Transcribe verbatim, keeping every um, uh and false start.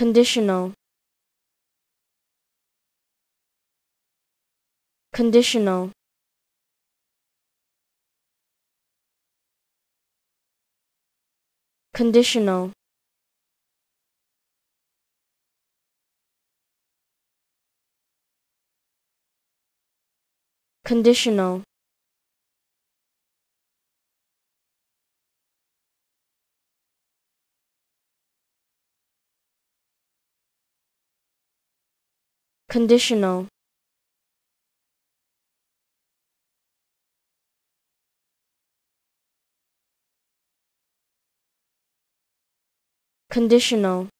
Conditional. Conditional. Conditional. Conditional. Conditional. Conditional.